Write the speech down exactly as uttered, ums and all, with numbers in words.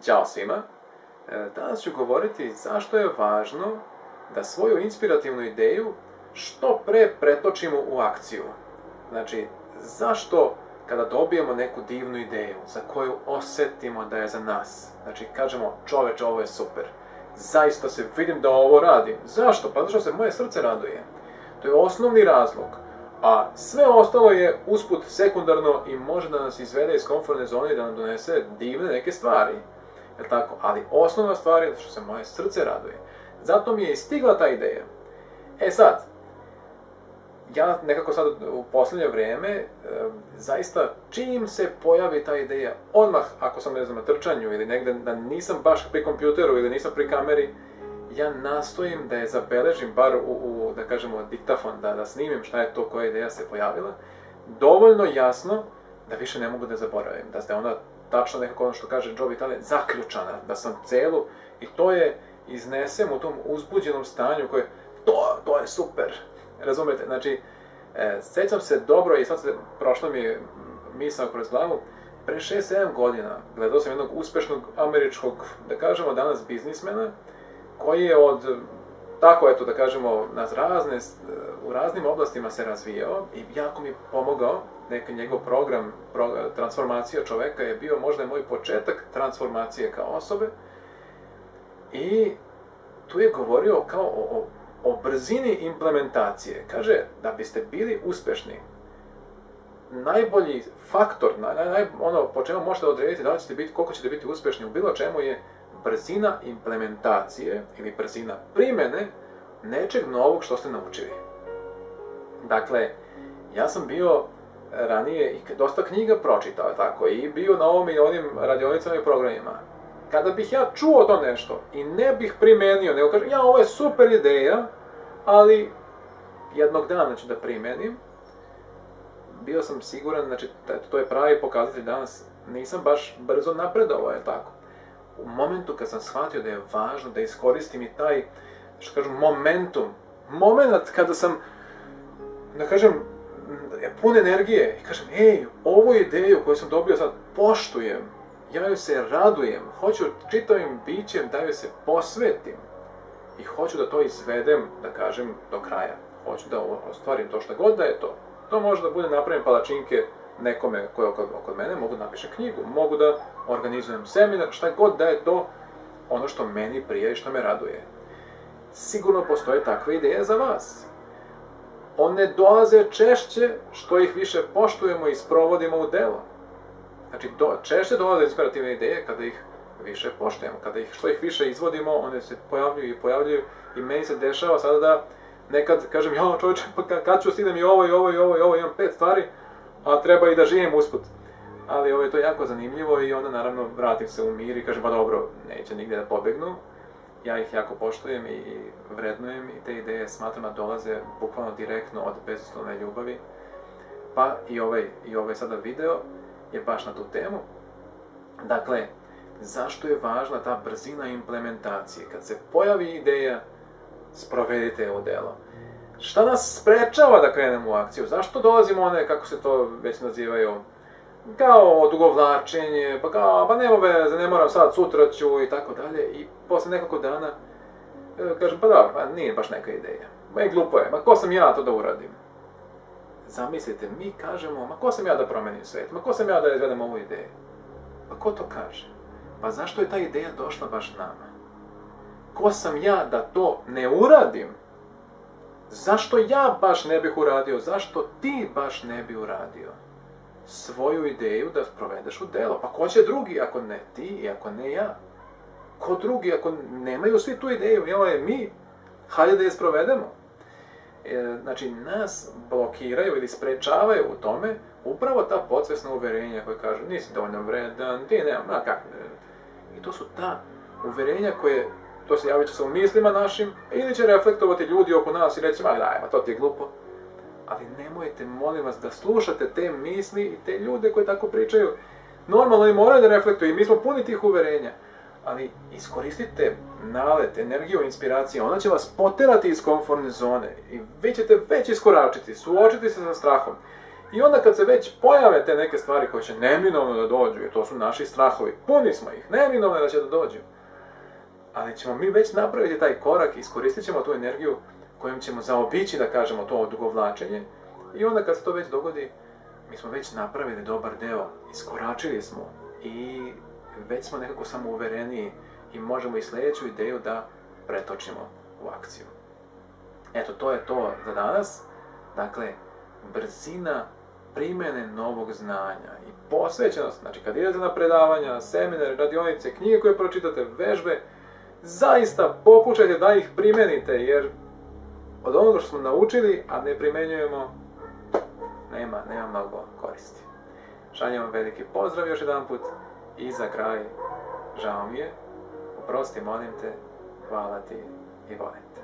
Ćao svima! Danas ću govoriti zašto je važno da svoju inspirativnu ideju što pre pretočimo u akciju. Znači, zašto kada dobijemo neku divnu ideju za koju osjetimo da je za nas, znači kažemo čoveče ovo je super, zaista se vidim da ovo radim, zašto? Pa zato što se moje srce raduje. To je osnovni razlog, a sve ostalo je usput sekundarno i može da nas izvede iz komfortne zone i da nam donese divne neke stvari. Jer tako? Ali osnovna stvar je što se moje srce raduje. Zato mi je i stigla ta ideja. E sad, ja nekako sad u posljednje vrijeme, e, zaista čim se pojavi ta ideja, odmah ako sam ne znam na trčanju ili negdje da nisam baš pri kompjuteru ili nisam pri kameri, ja nastojim da je zabeležim, bar u, u da kažemo, diktafon, da, da snimim šta je to, koja ideja se pojavila, dovoljno jasno da više ne mogu da zaboravim, da ste ona tačno nekako ono što kaže Joe Vitale, zaključana, da sam celu i to je iznesem u tom uzbuđenom stanju koje, to, to je super, razumete, znači, e, sjećam se dobro i sad se prošla mi misao kroz glavu, pre šest sedam godina gledao sam jednog uspešnog američkog, da kažemo danas biznismena, koji je od, tako eto da kažemo, nas razne, u raznim oblastima se razvijao i jako mi pomogao, neki njegov program, pro, transformacija čoveka je bio možda moj početak transformacije kao osobe i tu je govorio kao o, o, o brzini implementacije. Kaže, da biste bili uspešni, najbolji faktor, naj, naj, ono po čemu možete odrediti da li ćete biti, koliko ćete biti uspešni u bilo čemu je brzina implementacije ili brzina primjene nečeg novog što ste naučili. Dakle, ja sam bio ranije i dosta knjiga pročitao tako, i bio na ovom i onim radionicama i programima. Kada bih ja čuo to nešto i ne bih primenio, nego kažem, ja, ovo je super ideja, ali jednog dana ću da primenim, bio sam siguran, znači, to je pravi pokazatelj danas, nisam baš brzo napredovao, je tako. U momentu kad sam shvatio da je važno da iskoristim i taj, što kažem, momentum, moment kada sam, da kažem, pun energije i kažem, ej, ovu ideju koju sam dobio sad poštujem, ja joj se radujem, hoću čitavim bićem da joj se posvetim i hoću da to izvedem, da kažem, do kraja. Hoću da ostvarim to što god da je to. To može da bude napravim palačinke nekome koji je oko, oko mene, mogu da napišem knjigu, mogu da organizujem seminar, šta god da je to ono što meni prije i što me raduje. Sigurno postoje takve ideje za vas. One dolaze češće što ih više poštujemo i sprovodimo u delo. Znači, do, češće dolaze inspirativne ideje kada ih više poštujemo, kada ih, što ih više izvodimo, one se pojavljuju i pojavljuju i meni se dešava sada da nekad kažem, jo čovječe, pa kad ću stignem i ovo i ovo i ovo i ovo, imam pet stvari, a treba i da živim usput. Ali ovo je to jako zanimljivo i onda naravno vratim se u mir i kažem, pa dobro, neće nigdje da pobegnu. Ja ih jako poštujem i vrednujem i te ideje smatram da dolaze bukvalno direktno od bezuslovne ljubavi. Pa i ovaj, i ovaj sada video je baš na tu temu. Dakle, zašto je važna ta brzina implementacije? Kad se pojavi ideja, sprovedite je u delo. Šta nas sprečava da krenemo u akciju? Zašto dolazimo one, kako se to već nazivaju, kao odugovlačenje, pa kao, pa nema veze, ne moram sad, sutra ću i tako dalje. I posle nekako dana kažem, pa da, pa nije baš neka ideja. Ma i glupo je, ma ko sam ja to da uradim? Zamislite, mi kažemo, ma ko sam ja da promenim svet, ma ko sam ja da izvedem ovu ideju? Pa ko to kaže? Pa zašto je ta ideja došla baš nama? Ko sam ja da to ne uradim? Zašto ja baš ne bih uradio? Zašto ti baš ne bi uradio? Svoju ideju da provedeš u delo. Pa ko će drugi ako ne ti i ako ne ja? Ko drugi ako nemaju svi tu ideju? Jel je mi? Hajde da je sprovedemo. E, znači, nas blokiraju ili sprečavaju u tome upravo ta podsvjesna uverenja koja kažu nisi dovoljno vredan, ti nemam, na kak. I to su ta uverenja koje to se javit će se u mislima našim, ili će reflektovati ljudi oko nas i reći, ma daj, ma to ti je glupo. Ali nemojte, molim vas, da slušate te misli i te ljude koji tako pričaju. Normalno i moraju da reflektuju i mi smo puni tih uverenja. Ali iskoristite nalet, energiju, inspiraciju, ona će vas poterati iz komfortne zone i vi ćete već iskoračiti, suočiti se sa strahom. I onda kad se već pojave te neke stvari koje će neminovno da dođu, jer to su naši strahovi, puni smo ih, neminovno da će da dođu, ali ćemo mi već napraviti taj korak, iskoristit ćemo tu energiju kojom ćemo zaobići, da kažemo, to odugovlačenje, i onda kad se to već dogodi, mi smo već napravili dobar deo, iskoračili smo i već smo nekako samouvereniji i možemo i sljedeću ideju da pretočimo u akciju. Eto, to je to za danas. Dakle, brzina primjene novog znanja i posvećenost, znači kad idete na predavanja, seminare, radionice, knjige koje pročitate, vežbe, zaista pokušajte da ih primenite, jer od onoga što smo naučili, a ne primenjujemo, nema, nema mnogo koristi. Šaljem vam veliki pozdrav još jedan put i za kraj, žao mi je, oprosti, molim te, hvala ti i volim te.